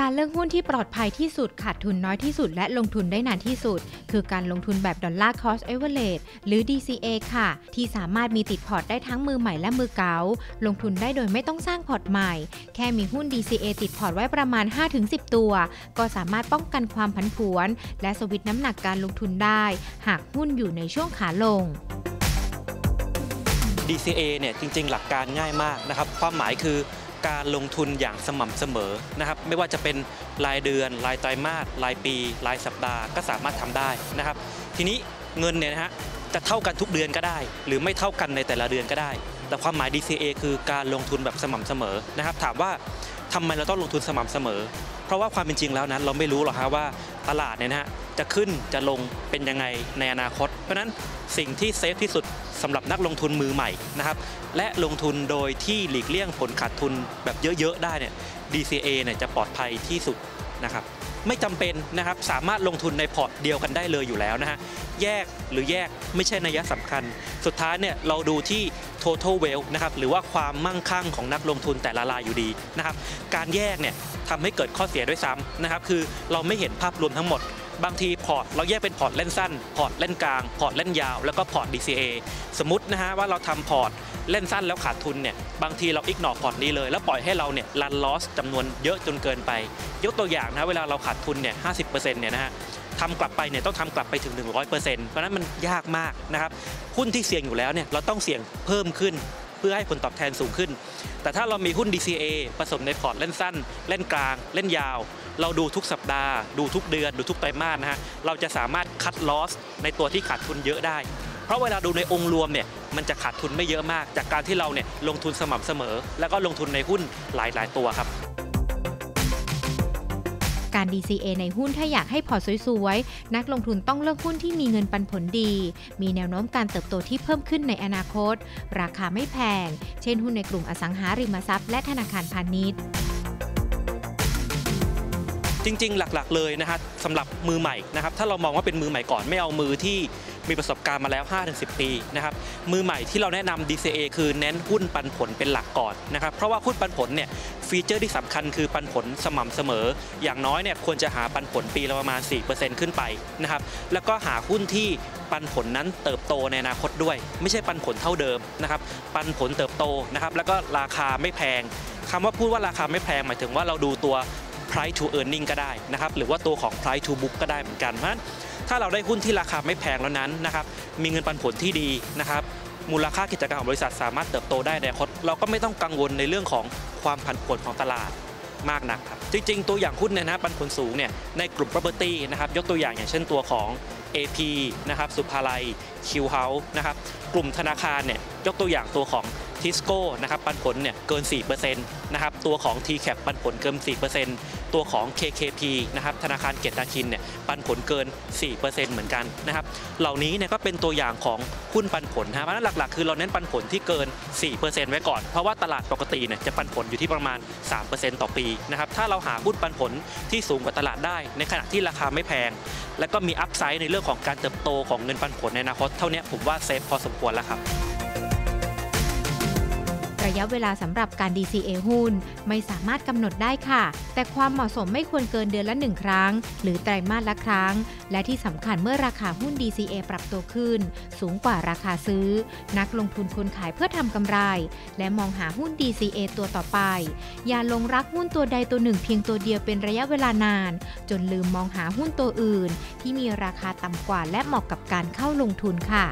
การเลือกหุ้นที่ปลอดภัยที่สุดขาดทุนน้อยที่สุดและลงทุนได้นานที่สุดคือการลงทุนแบบ Dollar Cost Average หรือ DCA ค่ะที่สามารถมีติดพอร์ตได้ทั้งมือใหม่และมือเก่าลงทุนได้โดยไม่ต้องสร้างพอร์ตใหม่แค่มีหุ้น DCA ติดพอร์ตไว้ประมาณ 5-10 ตัวก็สามารถป้องกันความผันผวนและสวิตช์น้ำหนักการลงทุนได้หากหุ้นอยู่ในช่วงขาลงDCA เนี่ยจริงๆหลักการง่ายมากนะครับความหมายคือการลงทุนอย่างสม่ำเสมอนะครับไม่ว่าจะเป็นรายเดือนรายไตรมาสรายปีรายสัปดาห์ก็สามารถทำได้นะครับทีนี้เงินเนี่ยนะฮะจะเท่ากันทุกเดือนก็ได้หรือไม่เท่ากันในแต่ละเดือนก็ได้แต่ความหมาย DCA คือการลงทุนแบบสม่ำเสมอนะครับถามว่าทำไมเราต้องลงทุนสม่ำเสมอเพราะว่าความเป็นจริงแล้วนั้นเราไม่รู้หรอกฮะว่าตลาดเนี่ยนะฮะจะขึ้นจะลงเป็นยังไงในอนาคตเพราะฉะนั้นสิ่งที่เซฟที่สุดสำหรับนักลงทุนมือใหม่นะครับและลงทุนโดยที่หลีกเลี่ยงผลขาดทุนแบบเยอะๆได้เนี่ย DCA เนี่ยจะปลอดภัยที่สุดนะครับไม่จำเป็นนะครับสามารถลงทุนในพอร์ตเดียวกันได้เลยอยู่แล้วนะฮะแยกไม่ใช่นัยสำคัญสุดท้ายเนี่ยเราดูที่ total wealth นะครับหรือว่าความมั่งคั่งของนักลงทุนแต่ละรายอยู่ดีนะครับการแยกเนี่ยทำให้เกิดข้อเสียด้วยซ้ำนะครับคือเราไม่เห็นภาพรวมทั้งหมดบางทีพอร์ตเราแยกเป็นพอร์ตเล่นสั้นพอร์ตเล่นกลางพอร์ตเล่นยาวแล้วก็พอร์ต DCA สมมตินะฮะว่าเราทำพอร์ตเล่นสั้นแล้วขาดทุนเนี่ยบางทีเราอิกนอร์พอร์ตนี้เลยแล้วปล่อยให้เราเนี่ยรันลอสจำนวนเยอะจนเกินไปยกตัวอย่างนะเวลาเราขาดทุนเนี่ย 50% เนี่ยนะฮะทำกลับไปเนี่ยต้องทำกลับไปถึง 100% เพราะนั้นมันยากมากนะครับหุ้นที่เสี่ยงอยู่แล้วเนี่ยเราต้องเสี่ยงเพิ่มขึ้นเพื่อให้ผลตอบแทนสูงขึ้นแต่ถ้าเรามีหุ้น DCA ผสมในพอร์ตเล่นสั้นเล่นกลางเล่นยาวเราดูทุกสัปดาห์ดูทุกเดือนดูทุกไตรมาสนะฮะเราจะสามารถคัดลอสในตัวที่ขาดทุนเยอะได้เพราะเวลาดูในองค์รวมเนี่ยมันจะขาดทุนไม่เยอะมากจากการที่เราเนี่ยลงทุนสม่ำเสมอแล้วก็ลงทุนในหุ้นหลายๆตัวครับการ DCA ในหุ้นถ้าอยากให้พอร์ตสวยๆนักลงทุนต้องเลือกหุ้นที่มีเงินปันผลดีมีแนวโน้มการเติบโตที่เพิ่มขึ้นในอนาคตราคาไม่แพงเช่นหุ้นในกลุ่มอสังหาริมทรัพย์และธนาคารพาณิชย์จริงๆหลักๆเลยนะครับสำหรับมือใหม่นะครับถ้าเรามองว่าเป็นมือใหม่ก่อนไม่เอามือที่มีประสบการณ์มาแล้ว 5-10 ปีนะครับมือใหม่ที่เราแนะนำ DCA คือเน้นหุ้นปันผลเป็นหลักก่อนนะครับเพราะว่าหุ้นปันผลเนี่ยฟีเจอร์ที่สำคัญคือปันผลสม่ำเสมออย่างน้อยเนี่ยควรจะหาปันผลปีละประมาณ 4% ขึ้นไปนะครับแล้วก็หาหุ้นที่ปันผลนั้นเติบโตในอนาคตด้วยไม่ใช่ปันผลเท่าเดิมนะครับปันผลเติบโตนะครับแล้วก็ราคาไม่แพงคำว่าพูดว่าราคาไม่แพงหมายถึงว่าเราดูตัว price to earning ก็ได้นะครับหรือว่าตัวของ price to book ก็ได้เหมือนกันนะถ้าเราได้หุ้นที่ราคาไม่แพงแล้วนั้นนะครับมีเงินปันผลที่ดีนะครับมูลค่ากิจการของบริษัทสามารถเติบโตได้ในอนาคตเราก็ไม่ต้องกังวลในเรื่องของความผันผวนของตลาดมากนักครับจริงๆตัวอย่างหุ้นเนี่ยนะปันผลสูงเนี่ยในกลุ่ม property นะครับยกตัวอย่างอย่างเช่นตัวของ AP นะครับสุภาลัย Q House นะครับกลุ่มธนาคารเนี่ยยกตัวอย่างตัวของทิสโก้นะครับปันผลเนี่ยเกิน 4% นะครับตัวของ T-Cap ปันผลเกิน 4% ตัวของ KKP นะครับธนาคารเกียรตินาคินเนี่ยปันผลเกิน 4% เหมือนกันนะครับเหล่านี้เนี่ยก็เป็นตัวอย่างของหุ้นปันผลนะเพราะฉะนั้นหลักๆคือเราเน้นปันผลที่เกิน 4% ไว้ก่อนเพราะว่าตลาดปกติเนี่ยจะปันผลอยู่ที่ประมาณ 3% ต่อปีนะครับถ้าเราหาหุ้นปันผลที่สูงกว่าตลาดได้ในขณะที่ราคาไม่แพงและก็มีอัพไซด์ในเรื่องของการเติบโตของเงินปันผลในอนาคตเท่านี้ผมว่าเซฟพอสมควรแล้วครับระยะเวลาสำหรับการ DCA หุ้นไม่สามารถกำหนดได้ค่ะแต่ความเหมาะสมไม่ควรเกินเดือนละ1ครั้งหรือไตรมาสละครั้งและที่สำคัญเมื่อราคาหุ้น DCA ปรับตัวขึ้นสูงกว่าราคาซื้อนักลงทุนควรขายเพื่อทำกำไรและมองหาหุ้น DCA ตัวต่อไปอย่าหลงรักหุ้นตัวใดตัวหนึ่งเพียงตัวเดียวเป็นระยะเวลานานจนลืมมองหาหุ้นตัวอื่นที่มีราคาต่ำกว่าและเหมาะกับการเข้าลงทุนค่ะ